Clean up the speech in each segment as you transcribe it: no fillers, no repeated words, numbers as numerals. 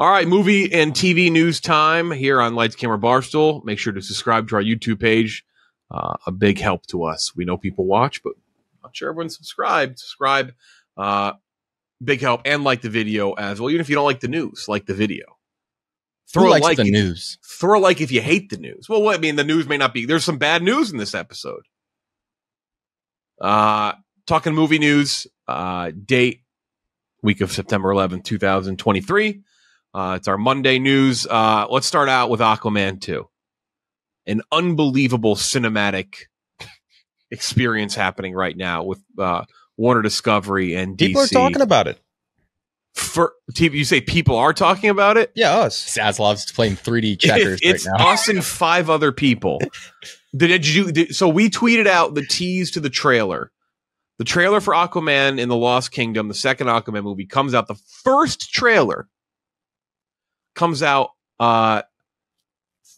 All right, movie and TV news time here on Lights, Camera, Barstool. Make sure to subscribe to our YouTube page. A big help to us. We know people watch, but I'm not sure everyone's subscribed. Subscribe. Big help. And like the video as well. Even if you don't like the news, like the video. Throw a like the news. Throw a like if you hate the news. Well, I mean, the news may not be. There's some bad news in this episode. Talking movie news. Date, week of September 11th, 2023. It's our Monday news. Let's start out with Aquaman 2. An unbelievable cinematic experience happening right now with Warner Discovery and DC. People are talking about it. For TV, you say people are talking about it? Yeah, us. Zaslav's playing 3D checkers right now. It's us and five other people. So we tweeted out the tease to the trailer. The trailer for Aquaman in the Lost Kingdom, the second Aquaman movie, comes out. The first trailer comes out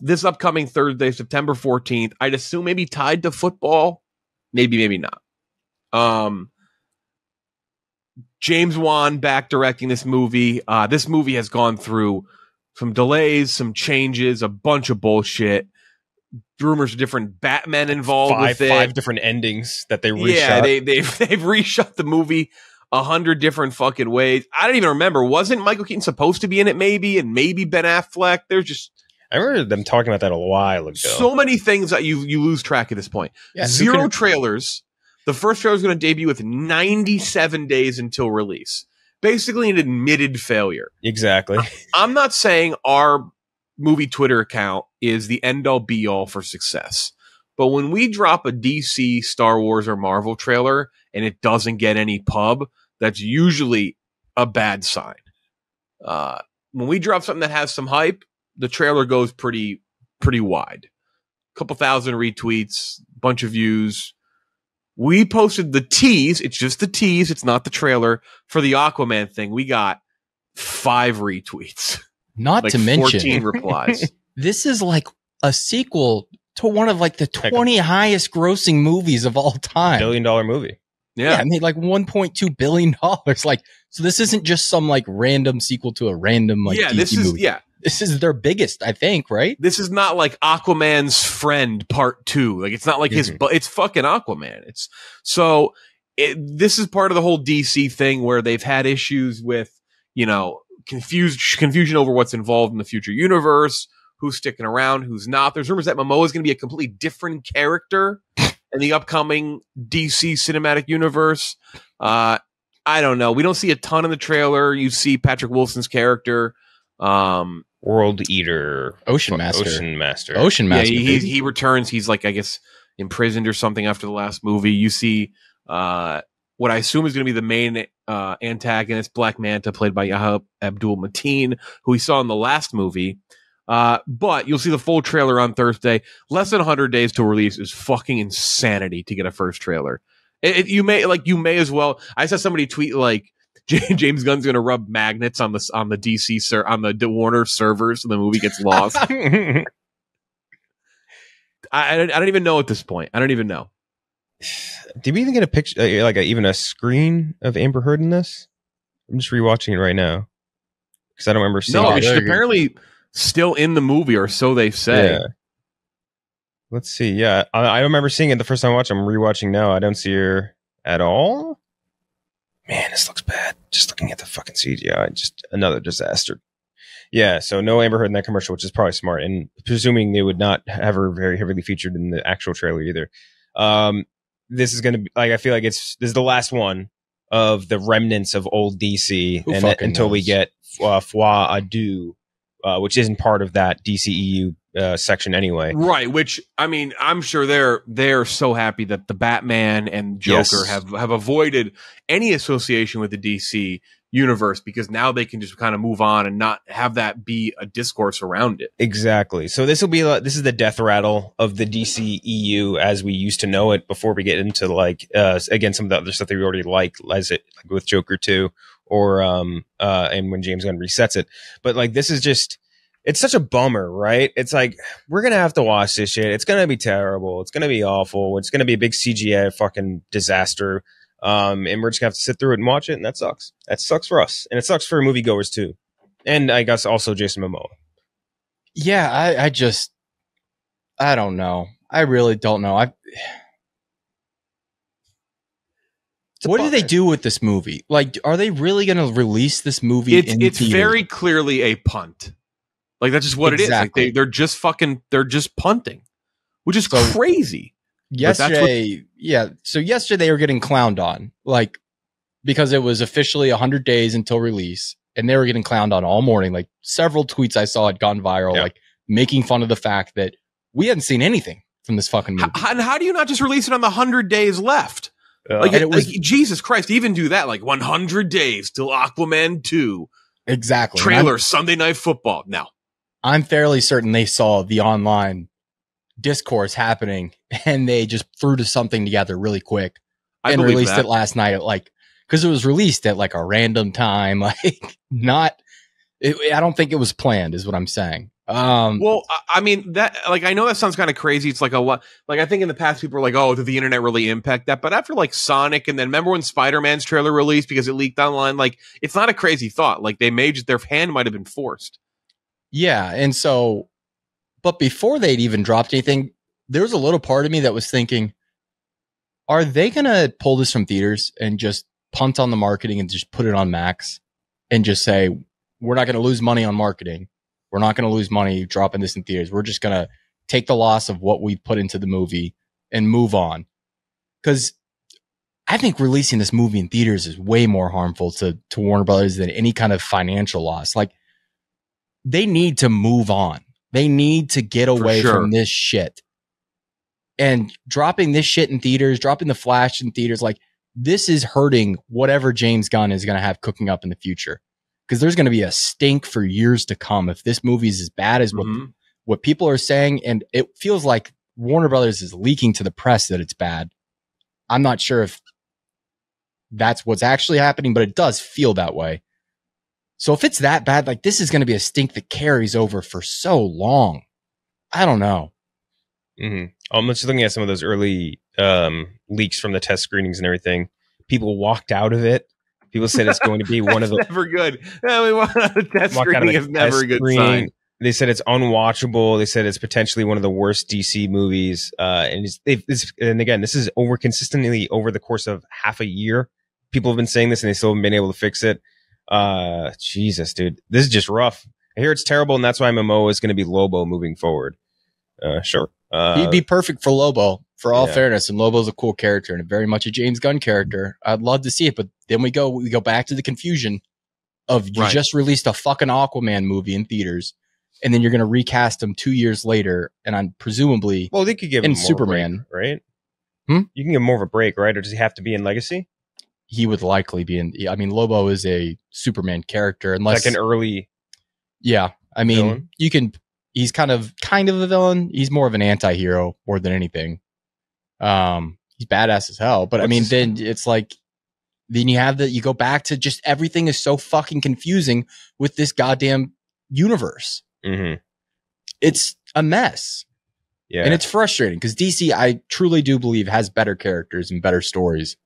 this upcoming Thursday, September 14th. I'd assume maybe tied to football. Maybe, maybe not. James Wan back directing this movie. This movie has gone through some delays, some changes, a bunch of bullshit. Rumors of different Batman involved with it. Five different endings that they reshot. Yeah, they've reshot the movie 100 different fucking ways. I don't even remember. Wasn't Michael Keaton supposed to be in it maybe? And maybe Ben Affleck? There's just... I remember them talking about that a while ago. So many things that you lose track at this point. Yeah, zero trailers... The first trailer is going to debut with 97 days until release. Basically an admitted failure. Exactly. I'm not saying our movie Twitter account is the end-all be-all for success. But when we drop a DC, Star Wars, or Marvel trailer and it doesn't get any pub, that's usually a bad sign. When we drop something that has some hype, the trailer goes pretty wide. A couple thousand retweets, bunch of views. We posted the tease. It's just the tease. It's not the trailer for the Aquaman thing. We got 5 retweets. Not like to mention 14 replies. This is like a sequel to one of like the 20 highest grossing movies of all time. $1 billion movie. Yeah. I made like $1.2 billion. Like, so this isn't just some like random sequel to a random like DC this is movie. Yeah. This is their biggest, I think, right? This is not like Aquaman's Friend Part 2. Like, it's not like his, but it's fucking Aquaman. It's so this is part of the whole DC thing where they've had issues with, you know, confusion over what's involved in the future universe, who's sticking around, who's not. There's rumors that Momoa is going to be a completely different character in the upcoming DC cinematic universe. I don't know. We don't see a ton in the trailer. You see Patrick Wilson's character, World Eater, Ocean Master. Yeah, he returns. He's like, I guess, imprisoned or something after the last movie. You see what I assume is going to be the main antagonist, Black Manta, played by Yahya Abdul-Mateen, who we saw in the last movie. But you'll see the full trailer on Thursday. Less than 100 days to release is fucking insanity to get a first trailer. You may as well. I saw somebody tweet like, James Gunn's going to rub magnets on the DC on the Warner servers, so the movie gets lost. I don't even know at this point. I don't even know. Did we even get a picture, like even a screen of Amber Heard in this? I'm just rewatching it right now because I don't remember seeing. No, she's apparently still in the movie, or so they say. Yeah. Let's see. Yeah, I remember seeing it the first time I watched. I'm rewatching now. I don't see her at all. Man, this looks bad. Just looking at the fucking CGI, just another disaster. Yeah, so no Amber Heard in that commercial, which is probably smart. And presuming they would not have her very heavily featured in the actual trailer either. This is going to be like, I feel like this is the last one of the remnants of old DC, and until we get Foi Adu, which isn't part of that DCEU section anyway. Right, which, I mean, I'm sure they're so happy that the Batman and Joker have avoided any association with the DC universe, because now they can just kind of move on and not have that be a discourse around it. Exactly. So this is the death rattle of the DCEU as we used to know it before we get into like again some of the other stuff that we already like with Joker 2 or and when James Gunn resets it. But like this is just, it's such a bummer, right? It's like, we're going to have to watch this shit. It's going to be terrible. It's going to be awful. It's going to be a big CGI fucking disaster. And we're just going to have to sit through it and watch it. And that sucks. That sucks for us. And it sucks for moviegoers, too. And I guess also Jason Momoa. Yeah, I don't know. I really don't know. What do they do with this movie? Like, are they really going to release this movie? It's very clearly a punt. Like, that's just what it is. Like, they're just punting, which is crazy. Yesterday they were getting clowned on, like, because it was officially 100 days until release, and they were getting clowned on all morning. Like, several tweets I saw had gone viral, like making fun of the fact that we hadn't seen anything from this fucking movie. How do you not just release it on the 100 days left? Like, it was, like, Jesus Christ, even do that. Like, 100 days till Aquaman 2. Exactly. Trailer, Sunday Night Football. Now, I'm fairly certain they saw the online discourse happening, and they just threw to something together really quick and released it last night at, like, because it was released at like a random time, like, I don't think it was planned, is what I'm saying. Well, I mean, that, like, I know that sounds kind of crazy. It's like a lot. Like, I think in the past people were like, oh, did the internet really impact that? But after, like, Sonic, and then remember when Spider-Man's trailer released because it leaked online, like, it's not a crazy thought. Like, they made their hand might have been forced. Yeah. And so, but before they'd even dropped anything, there was a little part of me that was thinking, are they going to pull this from theaters and just punt on the marketing and just put it on Max and just say, we're not going to lose money on marketing. We're not going to lose money dropping this in theaters. We're just going to take the loss of what we put into the movie and move on. Because I think releasing this movie in theaters is way more harmful to Warner Brothers than any kind of financial loss. Like, they need to move on. They need to get away from this shit. And dropping this shit in theaters, dropping The Flash in theaters, like, this is hurting whatever James Gunn is going to have cooking up in the future. Because there's going to be a stink for years to come if this movie is as bad as what people are saying. And it feels like Warner Brothers is leaking to the press that it's bad. I'm not sure if that's what's actually happening, but it does feel that way. So if it's that bad, like, this is going to be a stink that carries over for so long. I don't know. I'm just looking at some of those early leaks from the test screenings and everything. People walked out of it. People said it's going to be one of the never good. Test screening is never a good sign. They said it's unwatchable. They said it's potentially one of the worst DC movies. And again, this is over consistently over the course of half a year. People have been saying this, and they still haven't been able to fix it. Jesus, dude, this is just rough. I hear it's terrible, and that's why Momoa is going to be Lobo moving forward. He'd be perfect for Lobo. For all fairness, and Lobo's a cool character and very much a James Gunn character. I'd love to see it, but then we go back to the confusion of you just released a fucking Aquaman movie in theaters, and then you're going to recast him 2 years later, and I'm presumably they could give him more Superman, break, right? You can give him more of a break, right? Or does he have to be in Legacy? He would likely be in. I mean, Lobo is a Superman character, unless like an early. Yeah, I mean, villain? You can. He's kind of a villain. He's more of an anti-hero more than anything. He's badass as hell, but then it's like, then you have you go back to just everything is so fucking confusing with this goddamn universe. It's a mess. Yeah. And it's frustrating because DC, I truly do believe, has better characters and better stories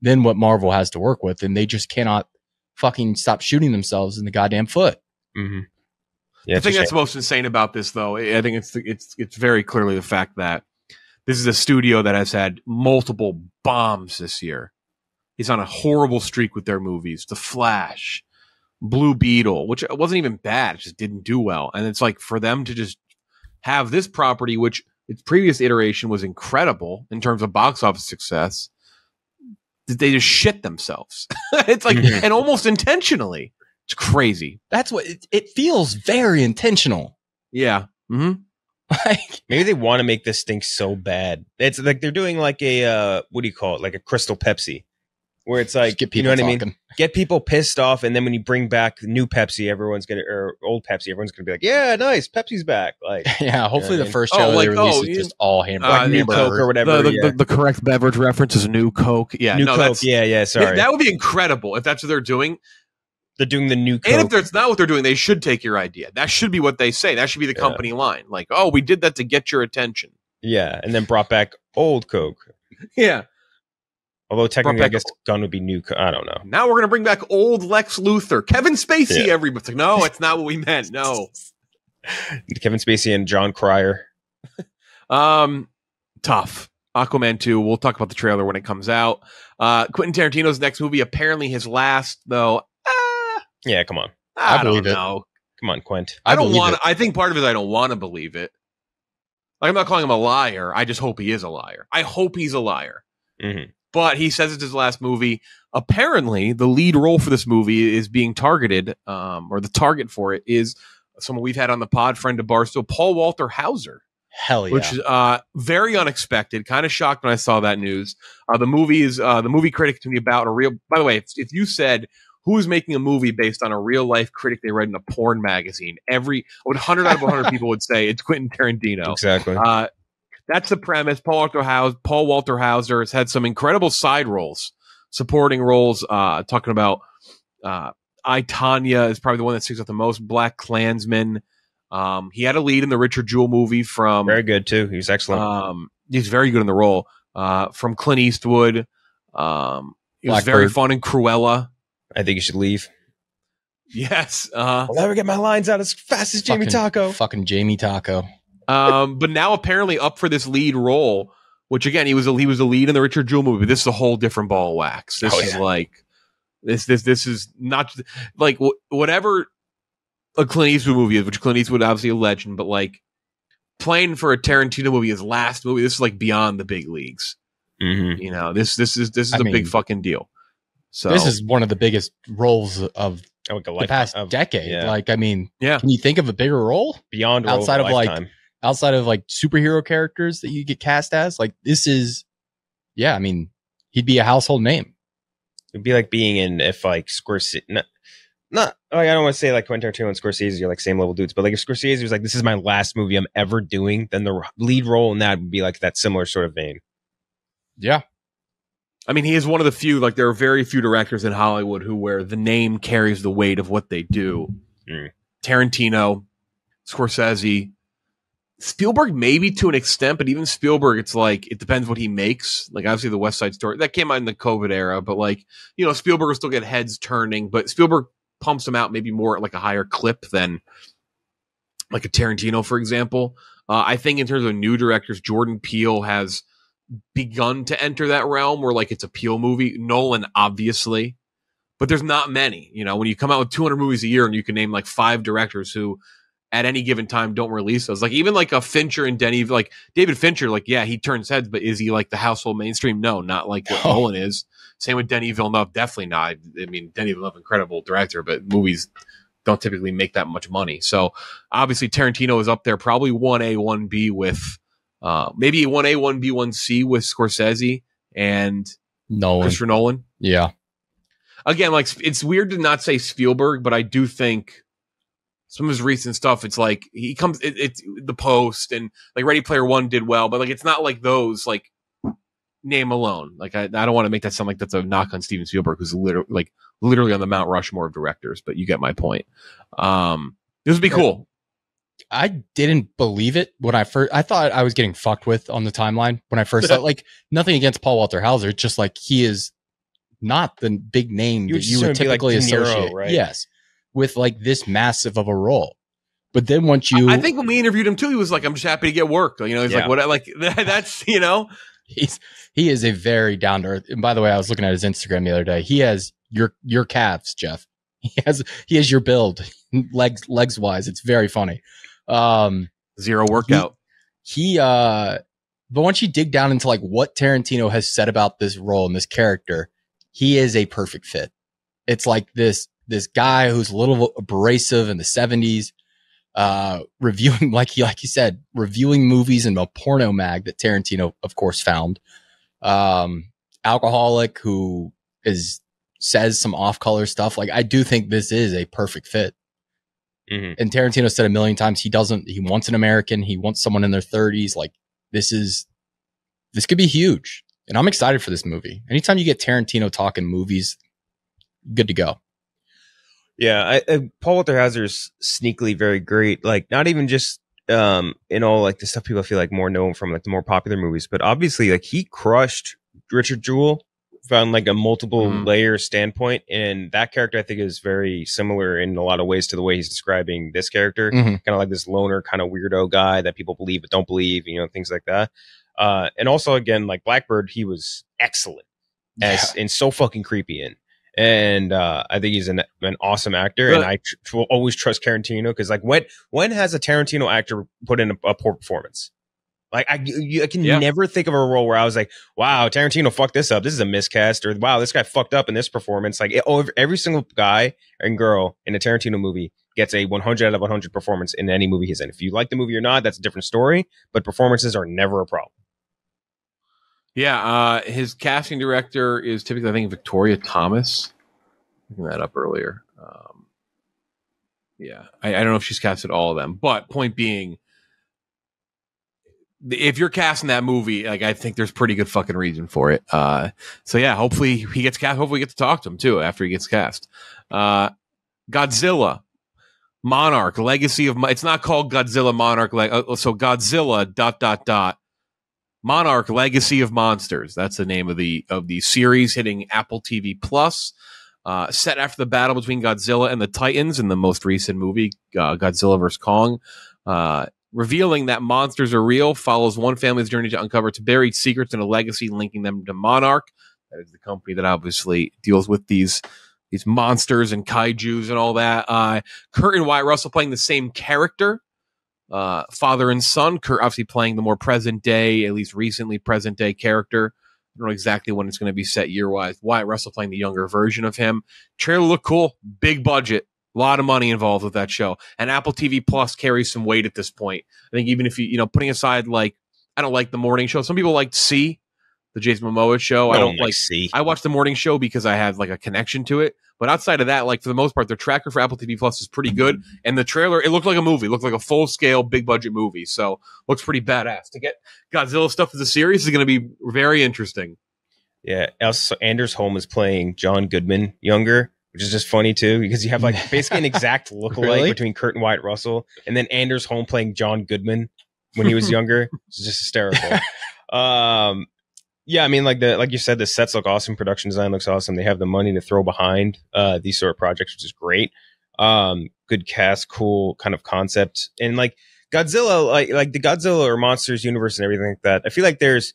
than what Marvel has to work with. And they just cannot fucking stop shooting themselves in the goddamn foot. Yeah, I think that's most insane about this, though. I think it's very clearly the fact that this is a studio that has had multiple bombs this year. It's on a horrible streak with their movies. The Flash, Blue Beetle, which wasn't even bad. It just didn't do well. And it's like, for them to just have this property, which its previous iteration was incredible in terms of box office success, they just shit themselves. It's like, and almost intentionally. It's crazy. That's what it feels very intentional. Yeah. Like, maybe they want to make this thing so bad. It's like they're doing like a what do you call it? Like a Crystal Pepsi, where it's like, you know what talking. I mean? Get people pissed off, and then when you bring back new Pepsi, old Pepsi, everyone's gonna be like, yeah, nice, Pepsi's back. Like, yeah, hopefully the first show they release is just all hamburger, like new Coke or whatever. The correct beverage reference is new Coke. Yeah, new Coke. That's, sorry, that would be incredible if that's what they're doing. They're doing the new Coke. And if that's not what they're doing, they should take your idea. That should be what they say. That should be the company line. Like, oh, we did that to get your attention. Yeah, and then brought back old Coke. Yeah. Although technically, I guess Gunn would be new. I don't know. Now we're going to bring back old Lex Luthor. Kevin Spacey, yeah. Everybody. No, it's not what we meant. No. Kevin Spacey and John Cryer. Tough. Aquaman 2. We'll talk about the trailer when it comes out. Quentin Tarantino's next movie, apparently his last, though. Yeah, come on. I don't know. Come on, Quint. I don't want to. I think part of it is I don't want to believe it. Like, I'm not calling him a liar. I just hope he is a liar. I hope he's a liar. Mm-hmm. But he says it's his last movie. Apparently, the lead role for this movie is being targeted, or the target for it is someone we've had on the pod, friend of Barstool, Paul Walter Hauser. Hell yeah. Which is very unexpected. Kind of shocked when I saw that news. The movie is the movie critic to me about a real... By the way, if you said, who's making a movie based on a real-life critic they read in a porn magazine, every 100 out of 100 people would say it's Quentin Tarantino. Exactly. That's the premise. Paul Walter Hauser has had some incredible side roles, supporting roles, talking about I, Tanya is probably the one that sticks out the most, Black Klansman. He had a lead in the Richard Jewell movie from... Very good, too. He's excellent. He's very good in the role. From Clint Eastwood. He was very fun in Cruella. I think you should leave. Yes. I'll never get my lines out as fast as Jamie Taco. Fucking Jamie Taco. But now apparently up for this lead role, which again, he was the lead in the Richard Jewell movie. This is a whole different ball of wax. This is like this is not like whatever a Clint Eastwood movie is, which Clint Eastwood obviously a legend, but like playing for a Tarantino movie, his last movie, this is like beyond the big leagues. Mm-hmm. You know, this is a big fucking deal. So this is one of the biggest roles of the past decade. Yeah. Like, I mean, yeah. Can you think of a bigger role beyond outside of lifetime. Like? Outside of like superhero characters that you get cast as, like this is, yeah. I mean, he'd be a household name. It'd be like being in if like Scorsese, not like I don't want to say like Quentin Tarantino and Scorsese are like same level dudes, but like if Scorsese was like, this is my last movie I'm ever doing, then the lead role in that would be like that similar sort of vein. Yeah, I mean, he is one of the few. Like there are very few directors in Hollywood where the name carries the weight of what they do. Mm. Tarantino, Scorsese. Spielberg maybe to an extent, but even Spielberg, it's like it depends what he makes. Like obviously the West Side Story that came out in the COVID era, but like you know Spielberg will still get heads turning, but Spielberg pumps them out maybe more at like a higher clip than like a Tarantino, for example. I think in terms of new directors, Jordan Peele has begun to enter that realm where like it's a Peele movie. Nolan obviously, but there's not many. You know when you come out with 200 movies a year and you can name like 5 directors who at any given time don't release those. Like even like a Fincher and Denis, like David Fincher, like yeah, he turns heads, but is he like the household mainstream? No, not like what Nolan is. Same with Denis Villeneuve, definitely not. I mean, Denis Villeneuve, incredible director, but movies don't typically make that much money. So obviously Tarantino is up there, probably 1A, 1B with maybe 1A, 1B, 1C with Scorsese and Nolan. Christopher Nolan. Yeah. Again, like it's weird to not say Spielberg, but I do think some of his recent stuff, it's like he comes, it's The Post and like Ready Player One did well, but like it's not like those like name alone. Like I don't want to make that sound like that's a knock on Steven Spielberg, who's literally on the Mount Rushmore of directors. But you get my point. This would be cool. I didn't believe it when I first. I thought I was getting fucked with on the timeline when I first saw. Like nothing against Paul Walter Hauser, just like he is not the big name that you would typically like associate. Right? Yes. With like this massive of a role. But then once you, I think when we interviewed him too, he was like, I'm just happy to get work. You know, he's like, what, like that's, you know, he is a very down to earth. And by the way, I was looking at his Instagram the other day. He has your calves, Jeff. He has your build legs wise. It's very funny. Zero workout. But once you dig down into like what Tarantino has said about this role and this character, he is a perfect fit. It's like this guy who's a little abrasive in the 70s, reviewing, like he said, reviewing movies in a porno mag that Tarantino, of course, found. Alcoholic who says some off-color stuff. Like, I do think this is a perfect fit. Mm-hmm. And Tarantino said a million times he wants an American. He wants someone in their 30s. Like, this could be huge. And I'm excited for this movie. Anytime you get Tarantino talking movies, good to go. Yeah, Paul Walter Hauser is sneakily very great. Like, not even just in all like the stuff people feel like more known from like the more popular movies, but obviously like he crushed Richard Jewell found like a multiple layer standpoint, and that character I think is very similar in a lot of ways to the way he's describing this character, kind of like this loner kind of weirdo guy that people believe but don't believe, you know, things like that. And also again, like Blackbird, he was excellent as and so fucking creepy in. And I think he's an awesome actor, and I will always trust Tarantino, because like when has a Tarantino actor put in a poor performance? Like I can never think of a role where I was like, wow, Tarantino fucked this up, this is a miscast, or wow, this guy fucked up in this performance. Like every single guy and girl in a Tarantino movie gets a 100 out of 100 performance in any movie he's in. If you like the movie or not, that's a different story, but performances are never a problem. Yeah, his casting director is typically, I think, Victoria Thomas. Looking that up earlier. Yeah, I don't know if she's casted all of them, but point being, if you're casting that movie, like I think there's pretty good fucking reason for it. So yeah, hopefully he gets cast. Hopefully we get to talk to him too after he gets cast. Godzilla, Monarch, Legacy of. It's not called Godzilla Monarch. So Godzilla ... Monarch, Legacy of Monsters. That's the name of the series, hitting Apple TV Plus. Set after the battle between Godzilla and the Titans in the most recent movie, Godzilla vs Kong, revealing that monsters are real, follows one family's journey to uncover its buried secrets and a legacy linking them to Monarch. That is the company that obviously deals with these monsters and kaijus and all that. Kurt and Wyatt Russell playing the same character. Father and son, Kurt obviously playing the more present day, at least recently present day character. I don't know exactly when it's going to be set year wise. Wyatt Russell playing the younger version of him. Trailer looked cool, big budget, a lot of money involved with that show. And Apple TV Plus carries some weight at this point. I think even if you putting aside, like, I don't like the morning show. Some people like C, the Jason Momoa show. I don't like C. I watch the morning show because I have like a connection to it. But outside of that, like for the most part, their tracker for Apple TV Plus is pretty good. And the trailer, it looked like a movie. It looked like a full-scale, big-budget movie. So looks pretty badass. To get Godzilla stuff as a series is going to be very interesting. Yeah. Also, Anders Holm is playing John Goodman younger, which is just funny, too, because you have like basically an exact lookalike between Kurt and Wyatt Russell. And then Anders Holm playing John Goodman when he was younger. It's just hysterical. Yeah, I mean, like you said, the sets look awesome. Production design looks awesome. They have the money to throw behind these sort of projects, which is great. Good cast, cool kind of concept, and like Godzilla, like the Godzilla or Monsters universe and everything like that. I feel like there's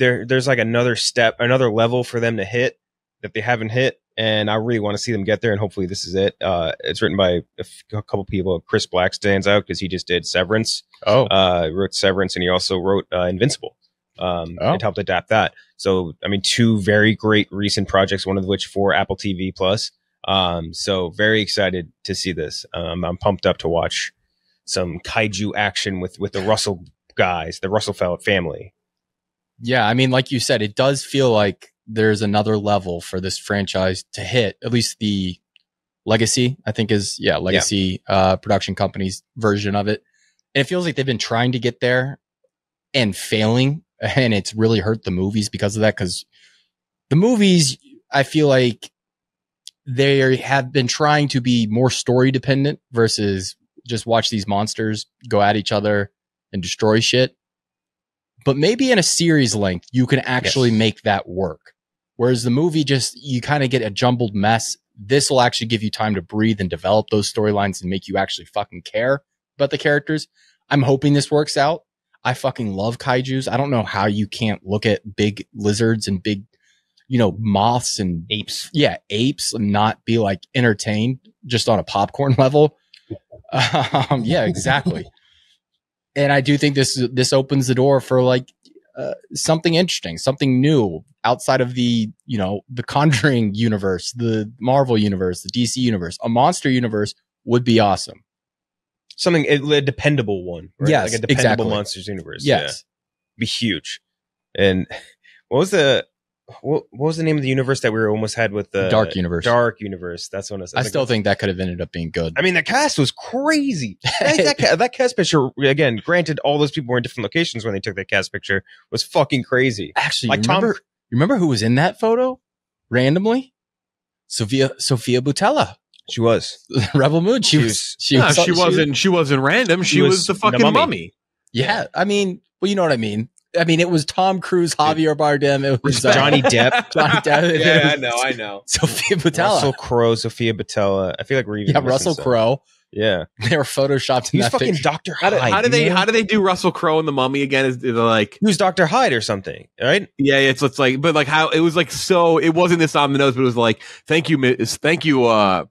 like another step, another level for them to hit that they haven't hit, and I really want to see them get there. And hopefully, this is it. It's written by a couple people. Chris Black stands out because he just did Severance. Wrote Severance, and he also wrote Invincible. It helped adapt that. So I mean, two very great recent projects, one of which for Apple TV Plus. So very excited to see this. I'm pumped up to watch some kaiju action with the Russell guys, the Russell family. Yeah, I mean, like you said, it does feel like there's another level for this franchise to hit. At least the Legacy, I think, is Legacy production company's version of it. And it feels like they've been trying to get there and failing. And it's really hurt the movies because of that. Because the movies, I feel like they have been trying to be more story dependent versus just watch these monsters go at each other and destroy shit. But maybe in a series length, you can actually make that work. Whereas the movie, just you kind of get a jumbled mess. This will actually give you time to breathe and develop those storylines and make you actually fucking care about the characters. I'm hoping this works out. I fucking love kaijus. I don't know how you can't look at big lizards and big, moths and apes. Yeah, apes, and not be like entertained just on a popcorn level. Yeah, exactly. And I do think this opens the door for like something interesting, something new outside of the, the Conjuring universe, the Marvel universe, the DC universe. A monster universe would be awesome. Something, a dependable one. Right? Yes, like a dependable Monsters universe. Yes. Yeah. Be huge. And what was the name of the universe that we almost had with the Dark Universe? Dark Universe. That's one. I still think that could have ended up being good. I mean, the cast was crazy. that cast picture, again, granted, all those people were in different locations when they took that cast picture, was fucking crazy. Actually, like you remember who was in that photo randomly? Sofia Boutella. She was Rebel Moon. She wasn't random. She was the fucking mummy. Yeah, I mean, well, you know what I mean. I mean, it was Tom Cruise, Javier Bardem. It was Johnny Depp. Johnny Depp. Yeah, I know. Sofia Boutella. Russell Crowe, Sofia Boutella. I feel like we're even Russell Crowe. Yeah, they were photoshopped. He's fucking picture. Dr. Hyde. How do they do Russell Crowe in The Mummy again? Is like he was Dr. Hyde or something, right? Yeah, it's like, but like how it was like so. It wasn't this on the nose, but it was like thank you, Mr.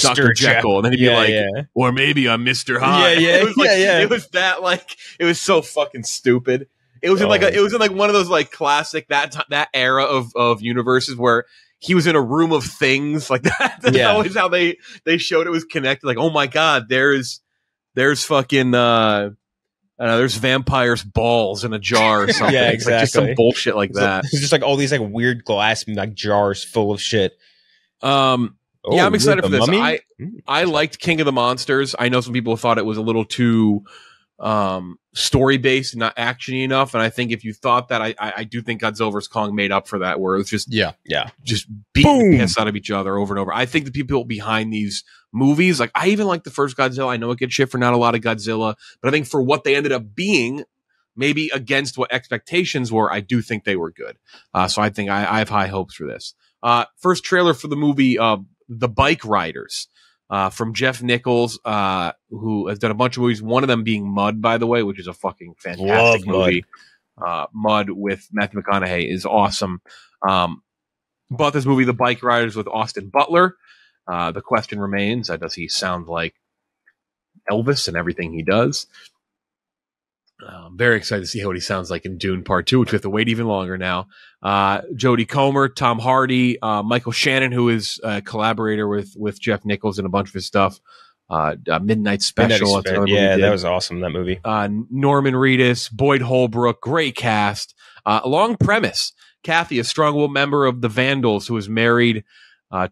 Dr. Jekyll, and then he'd be like, or maybe I'm Mr. Hyde. Yeah, yeah, It was that like it was so fucking stupid. It was in like it was in like one of those like classic that era of universes where he was in a room of things like that. That's always how they showed it was connected. Like, oh my God, there's fucking there's vampires' balls in a jar or something. Yeah, exactly. It's like just some bullshit like that. It's just like all these like weird glass like jars full of shit. I'm excited for this. Mummy? I liked King of the Monsters. I know some people thought it was a little too story based, not actiony enough, and I think if you thought that, I do think Godzilla vs Kong made up for that, where it was just just beating the piss out of each other over and over. I think the people behind these movies, like I even like the first Godzilla. I know it gets shit for not a lot of Godzilla, but I think for what they ended up being, maybe against what expectations were, I do think they were good. So I think I have high hopes for this. First trailer for the movie, The Bike Riders. From Jeff Nichols, who has done a bunch of movies, one of them being Mud, by the way, which is a fucking fantastic movie. Mud with Matthew McConaughey is awesome. But this movie, The Bike Riders, with Austin Butler, the question remains, does he sound like Elvis in everything he does? I'm very excited to see what he sounds like in Dune Part 2, which we have to wait even longer now. Jodie Comer, Tom Hardy, Michael Shannon, who is a collaborator with Jeff Nichols in a bunch of his stuff. Midnight Special. That was awesome, that movie. Norman Reedus, Boyd Holbrook, great cast. Long premise. Kathy, a strong-willed member of the Vandals, who is married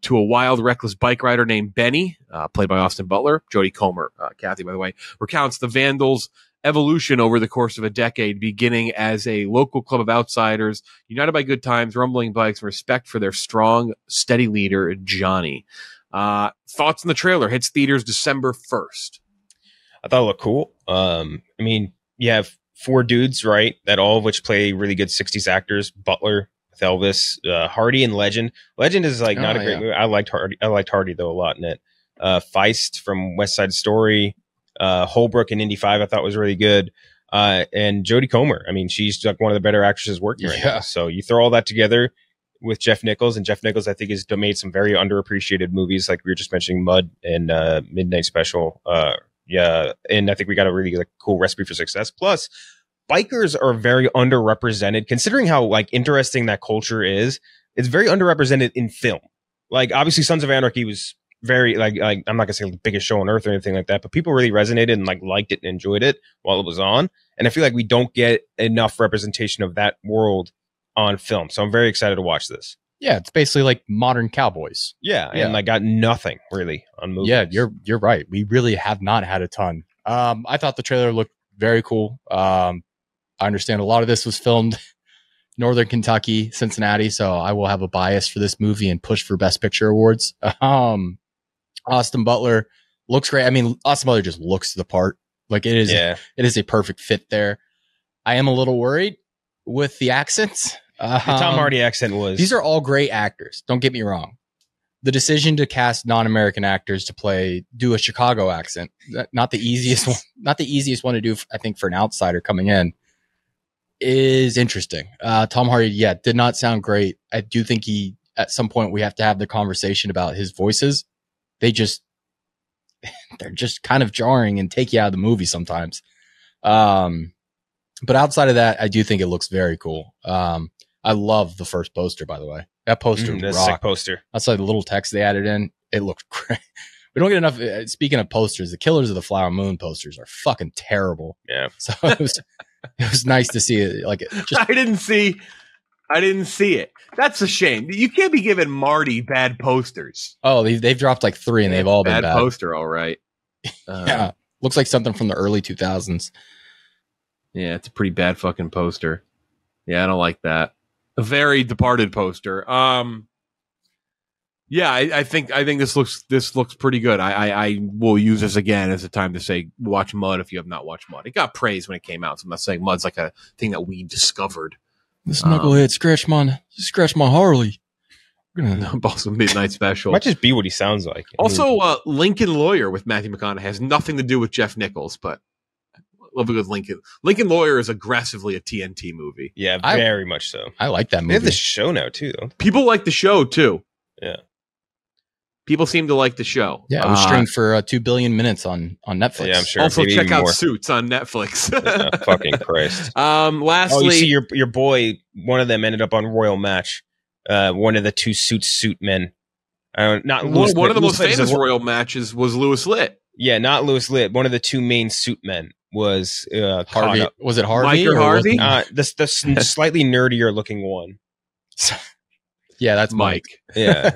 to a wild, reckless bike rider named Benny, played by Austin Butler. Jodie Comer, Kathy, by the way, recounts the Vandals' evolution over the course of a decade, beginning as a local club of outsiders united by good times, rumbling bikes, and respect for their strong, steady leader, Johnny. Thoughts on the trailer? Hits theaters December 1st. I thought it looked cool. I mean, you have four dudes, right? That all of which play really good 60s actors. Butler with Elvis, Hardy and Legend. Legend is like not a great movie. I liked Hardy though a lot in it. Feist from West Side Story. Holbrook and Indy 5 I thought was really good, and Jodie Comer, I mean, she's like one of the better actresses working right now. So you throw all that together with Jeff Nichols, and Jeff Nichols I think has made some very underappreciated movies, like we were just mentioning Mud and Midnight Special, and I think we got a really cool recipe for success. Plus bikers are very underrepresented, considering how like interesting that culture is. It's very underrepresented in film. Like obviously Sons of Anarchy was very like I'm not gonna say the biggest show on earth or anything like that, but people really resonated and liked it and enjoyed it while it was on. And I feel like we don't get enough representation of that world on film. So I'm very excited to watch this. Yeah, it's basically like modern cowboys. Yeah, yeah. And I got nothing really on movies. Yeah, you're right. We really have not had a ton. I thought the trailer looked very cool. I understand a lot of this was filmed Northern Kentucky, Cincinnati, so I will have a bias for this movie and push for Best Picture awards. Austin Butler looks great. I mean, Austin Butler just looks the part. Like it is, it is a perfect fit there. I am a little worried with the accents. The Tom Hardy accent was. These are all great actors. Don't get me wrong. The decision to cast non-American actors to do a Chicago accent, not the easiest one. Not the easiest one to do, I think, for an outsider coming in, is interesting. Tom Hardy, did not sound great. I do think at some point we have to have the conversation about his voices. They're just kind of jarring and take you out of the movie sometimes. But outside of that, I do think it looks very cool. I love the first poster, by the way. That poster rocked. Sick poster. Outside the little text they added in, it looked great. We don't get enough. Speaking of posters, the Killers of the Flower Moon posters are fucking terrible. Yeah. So it was nice to see it. Like, I didn't see it. That's a shame. You can't be giving Marty bad posters. Oh, they've dropped like three, and they've all been bad. Poster, all right. Yeah, looks like something from the early 2000s. Yeah, it's a pretty bad fucking poster. Yeah, I don't like that. A very Departed poster. Yeah, I think this looks pretty good. I will use this again as a time to say watch Mud if you have not watched Mud. It got praise when it came out, so I'm not saying Mud's like a thing that we discovered. This knucklehead scratched my Harley. We're gonna dump off some Midnight Special. Might just be what he sounds like. Also, Lincoln Lawyer with Matthew McConaughey has nothing to do with Jeff Nichols, but I love it with Lincoln. Lincoln Lawyer is aggressively a TNT movie. Yeah, very much so. I like that movie. They have the show now too, though. People like the show too. Yeah. People seem to like the show. Yeah, it was streamed for 2 billion minutes on Netflix. Yeah, I'm sure. Also, check out more. Suits on Netflix. Yeah, fucking Christ. Lastly, oh, you see your boy. One of them ended up on Royal Match. One of the two suit men. Not Lewis. One of the most famous Royal Matches was Lewis Litt. Yeah, not Lewis Litt. One of the two main suit men was Harvey. Was it Harvey? Mike or Harvey? The slightly nerdier looking one. Yeah, that's Mike. Yeah.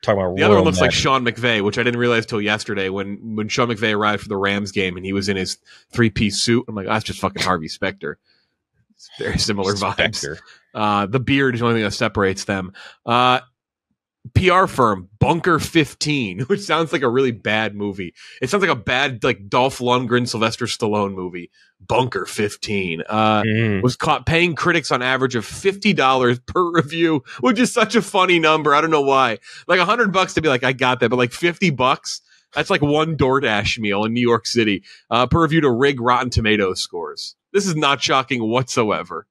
Talking about the other one looks like Sean McVay, which I didn't realize till yesterday when Sean McVay arrived for the Rams game and he was in his 3-piece suit. I'm like, oh, that's just fucking Harvey Specter. It's very similar vibes. The beard is the only thing that separates them. PR firm Bunker 15, which sounds like a really bad movie. It sounds like a bad like Dolph Lundgren, Sylvester Stallone movie. Bunker 15 was caught paying critics on average of $50 per review, which is such a funny number. I don't know why. Like $100 to be like, I got that, but like $50, that's like one DoorDash meal in New York City per review to rig Rotten Tomatoes scores. This is not shocking whatsoever.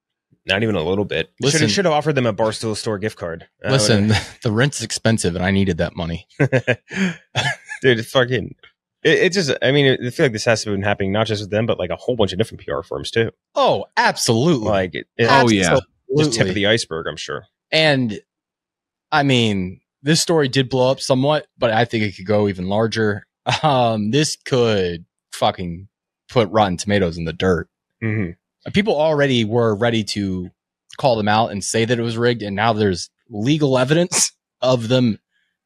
Not even a little bit. Listen, should have offered them a Barstool store gift card. Listen, the rent's expensive, and I needed that money. Dude, it's fucking... It just... I mean, I feel like this has to have been happening not just with them, but like a whole bunch of different PR firms, too. Oh, absolutely. Like, absolutely. Yeah. Just tip of the iceberg, I'm sure. And, I mean, this story did blow up somewhat, but I think it could go even larger. This could fucking put Rotten Tomatoes in the dirt. Mm-hmm. People already were ready to call them out and say that it was rigged, and now there's legal evidence of them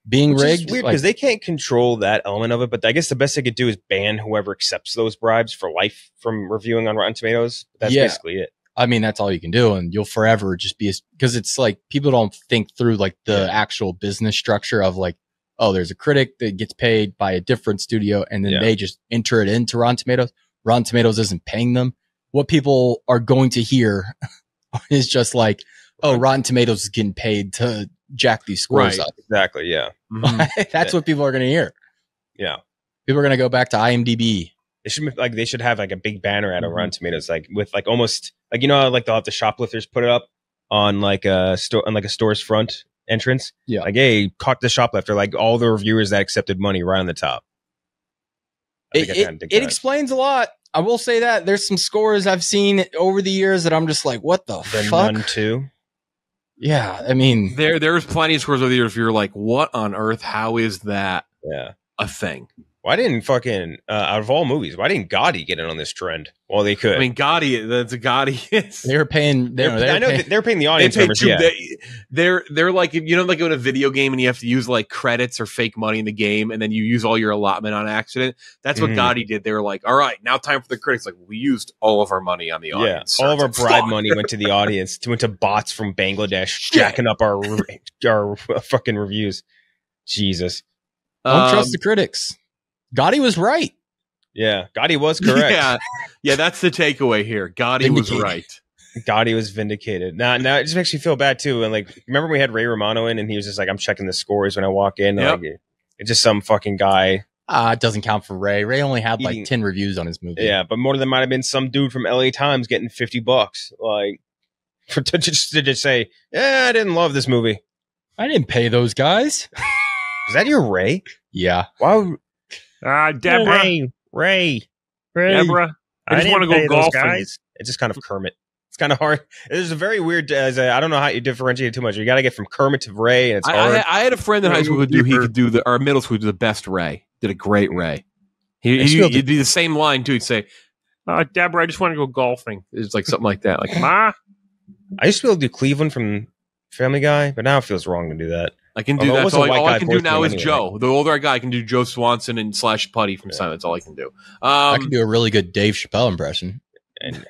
being rigged. It's weird because they can't control that element of it, but I guess the best they could do is ban whoever accepts those bribes for life from reviewing on Rotten Tomatoes. That's basically it. I mean, that's all you can do, and you'll forever just be, because it's like people don't think through like the actual business structure of like, oh, there's a critic that gets paid by a different studio, and then they just enter it into Rotten Tomatoes. Rotten Tomatoes isn't paying them. What people are going to hear is just like, oh, Rotten Tomatoes is getting paid to jack these scores up. Exactly, yeah. That's what people are going to hear. Yeah. People are going to go back to IMDb. They should have like a big banner out of Rotten Tomatoes, like with like almost like, you know, like they'll have the shoplifters put it up on like a store, on like a store's front entrance. Yeah. Like, hey, caught the shoplifter, like all the reviewers that accepted money right on the top. It explains a lot. I will say that there's some scores I've seen over the years that I'm just like, what the fuck? None too. Yeah, I mean, there's plenty of scores over the years. If you're like, what on earth? How is that? Yeah. A thing. Why didn't fucking out of all movies? Why didn't Gotti get in on this trend? Well, they could. I mean, Gotti. That's a Gotti. They're paying. They're paying the audience. They're like, you know, like in a video game and you have to use like credits or fake money in the game, and then you use all your allotment on accident. That's what Gotti did. They were like, all right, now time for the critics. Like we used all of our money on the audience. Yeah, all of our bribe money went to the audience. Went to bots from Bangladesh jacking up our fucking reviews. Jesus, don't trust the critics. Gotti was right. Yeah, Gotti was correct. Yeah, that's the takeaway here. Gotti was right. Gotti was vindicated. Now it just makes me feel bad too. And like, remember we had Ray Romano in, and he was just like, "I'm checking the scores when I walk in." Yep. Like, it's just some fucking guy. It doesn't count for Ray. Ray only had like 10 reviews on his movie. Yeah, but more than might have been some dude from LA Times getting $50, like for to just say, "Yeah, I didn't love this movie. I didn't pay those guys." Is that your Ray? Yeah. Wow. Deborah, Ray, Deborah. I just want to go golfing. Guys. It's just kind of Kermit. It's kind of hard. It's a very weird. I don't know how you differentiate it too much. You got to get from Kermit to Ray, and it's hard. I had a friend in high school who could do middle school, do the best Ray. Did a great Ray. He'd do the same line too. He'd say, "Deborah, I just want to go golfing." It's like something like that. Like, Ma, I used to be able to do Cleveland from Family Guy, but now it feels wrong to do that. I can do that. All I can do now is Joe. The older I got, I can do Joe Swanson and / Putty from Simon. That's all I can do. I can do a really good Dave Chappelle impression. And,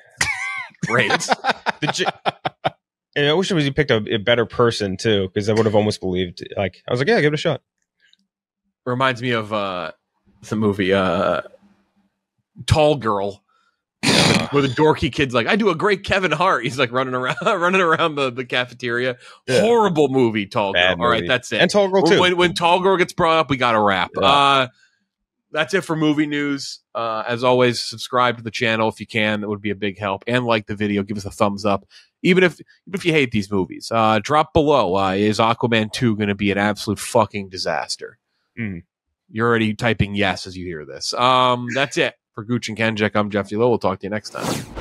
great. And I wish it was you picked a better person too, because I would have almost believed. Like I was like, yeah, give it a shot. Reminds me of the movie Tall Girl, where the dorky kid's like, I do a great Kevin Hart. He's like running around the cafeteria. Yeah. Horrible movie, Tall Girl. All right, that's it. And Tall Girl too. When Tall Girl gets brought up, we got to wrap. Yeah. That's it for movie news. As always, subscribe to the channel if you can. That would be a big help. And like the video, give us a thumbs up. Even if you hate these movies, drop below. Is Aquaman 2 going to be an absolute fucking disaster? Mm. You're already typing yes as you hear this. That's it. For Gooch and Kenjek, I'm Jeff Dilo. We'll talk to you next time.